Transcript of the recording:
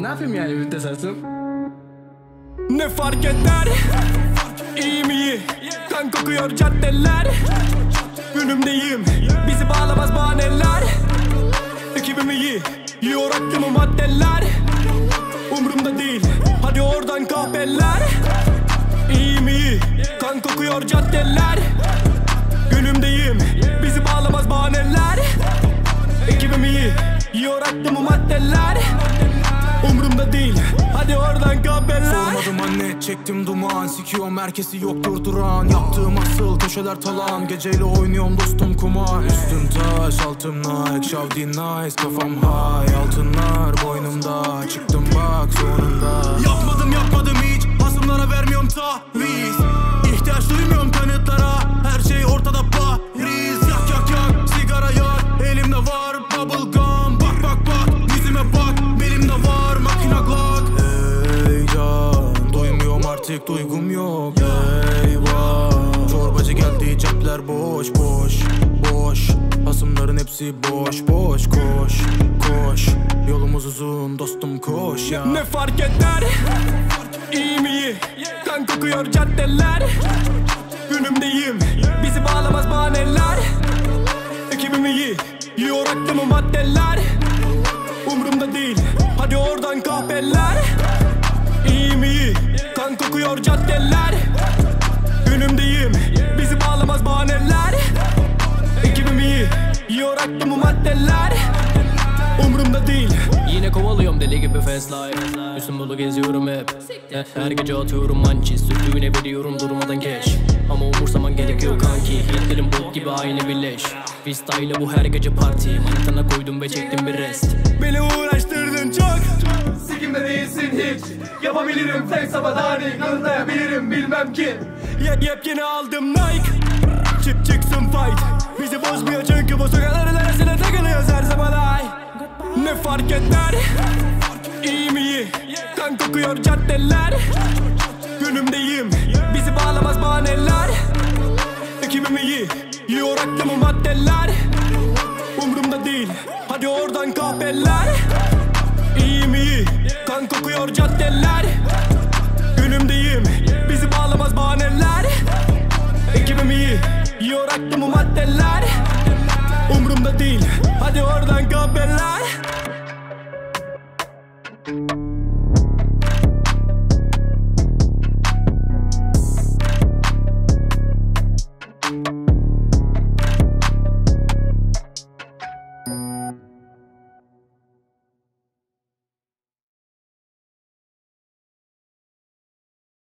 Ne yapayım yani bir tesadüf? Ne fark eder? İyiyim iyi. Kan kokuyor caddeler. Önümdeyim. Bizi bağlamaz bahaneler. Ekibim iyi. Yiyor aklımı maddeler. Umrumda değil. Hadi oradan kahpeler. İyiyim iyi. Kan kokuyor caddeler. Gönlümdeyim. Bizi bağlamaz bahaneler. Ekibim iyi. Yiyor aklımı maddeler. Umrumda değil, hadi oradan kahpeler. Sormadım anne, çektim duman. Sikiyorum herkesi, yok durduran. Yaptığım asıl köşeler talan. Geceyle oynuyorum dostum kumar. Üstüm taş, altım Nike, Shavdin nice. Kafam high, altınlar boynumda. Çıktım bak sonunda. Yapmadım hiç, hasımlara vermiyorum taviz. İhtiyaç duymuyorum kanıtlara, her şey ortada bariz. Yak, sigara yak, elimde var bubble gum. Bak, yüzüme bak, belimde var. Duygum yok, eyvah. Çorbacı geldi, cepler boş. Hasımların hepsi boş. Koş, yolumuz uzun dostum, koş ya. Ne fark eder? İyiyim iyi. Kan kokuyor caddeler. Günümdeyim. Bizi bağlamaz bahaneler. Ekibim iyi. Yiyor aklımı maddeler. Umrumda değil. Hadi oradan kahpeler. İyiyim iyi. Kan kokuyor caddeler. Önümdeyim. Bizi bağlamaz bahaneler. Ekibim iyi. Yiyor aklımı maddeler. Umrumda değil. Yine kovalıyorum deli gibi fast life. Üstüm bulu geziyorum hep. Her gece atıyorum mançiz. Sütlüğüne veriyorum durmadan keş. Ama umursaman gerekiyor kanki. Yetkilim bok gibi aynı birleş. Freestyle bu her gece parti. Mantana koydum ve çektim bir rest. Beni uğraştırdın çok. Sikimde değilsin hiç. Yapabilirim tek sabadani. Kanıtlayabilirim bilmem ki. Yepyeni aldım Nike. Çıksın fight. Bizi bozmuyor çünkü bu sokakların arasına takılıyoruz her zaman ay. Ne fark eder? İyiyim iyi. Kan kokuyor caddeler. Günümdeyim. Bizi bağlamaz bahaneler. Ekibim iyi. Yiyor aklımı maddeler. Umrumda değil. Hadi oradan kahpeler. İyiyim iyi. Kan kokuyor caddeler. Günümdeyim. Bizi bağlamaz bahaneler. Ekibim iyi. Yiyor aklımı maddeler. Umrumda değil. Hadi oradan kahpeler.